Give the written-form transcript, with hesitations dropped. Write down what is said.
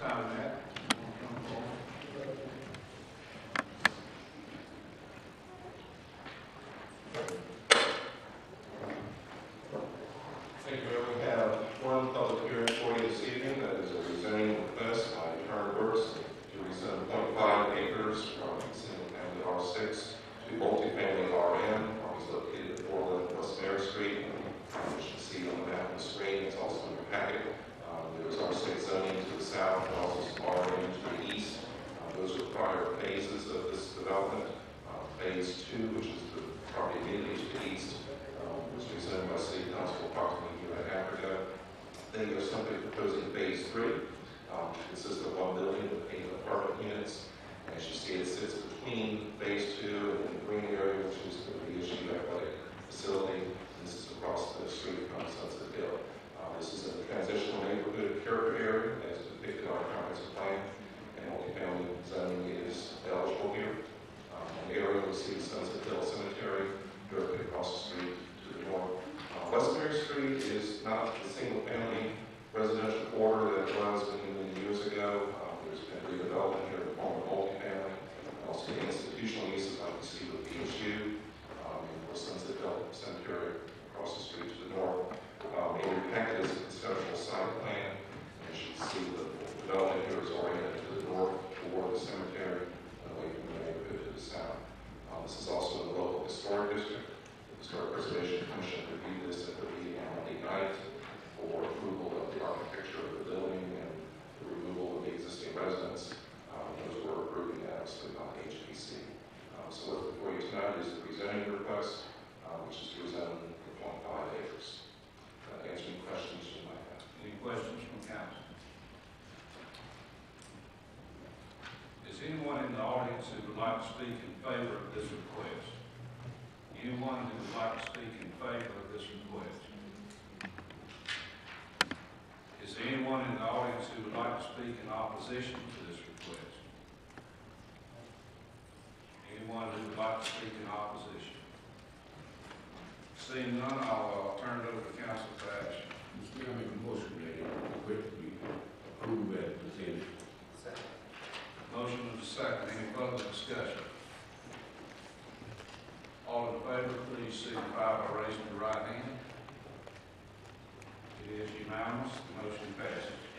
side of that. Thank you. We have one public hearing for you this evening. That is a rezoning request by Kern Burks to rezone 0.5 acres from single-family R-6 to multifamily R-M. It's located at 411 West Mare Street. As you can see on the map on the screen, it's also in your packet. There's R-6 zoning to the south and also some R-M to the east. Those are the prior phases of this development. Phase 2, which is the property immediately to the east, was rezoned by City Council approximately a year and a half ago. Then there's something proposing Phase 3, which consists of one building with 8 apartment units. As you see, it sits between Phase 2 and the green area, which is the PSU athletic facility. This is across the street from Sunset Hill. This is a transitional neighborhood character area as depicted on our comprehensive plan, and multifamily zoning is eligible here. In the area we see the Sunset Hill Cemetery directly across the street to the north. West Mare Street is not the single-family residential quarter that it was many years ago. There's been redevelopment here in the form of multifamily, also the institutional uses like you see with PSU, and with Sunset Hill Cemetery across the street to the north. In your packet is a conceptual site plan. As you can see, the development here is oriented to the north toward the cemetery and away from the neighborhood to the south. This is also in the local historic district. The Historic Preservation Commission reviewed this at the meeting on Monday night for approval of the architecture of the building and the removal of the existing residents. Those were approved unanimously by the HPC. So what's before you tonight is the rezoning request, which is to rezone 0.5 acres. Answer any questions you might have. Any questions from council? Is anyone in the audience who would like to speak in favor of this request? Anyone who would like to speak in favor of this request? Is there anyone in the audience who would like to speak in opposition to this request? Anyone who would like to speak in opposition? Seeing none, I'll turn it over to council for action. Mr. Mayor, I make a motion that we approve as presented. Second. Motion is second. Any further discussion? All in favor, please signify by raising your right hand. It is unanimous. The motion passes.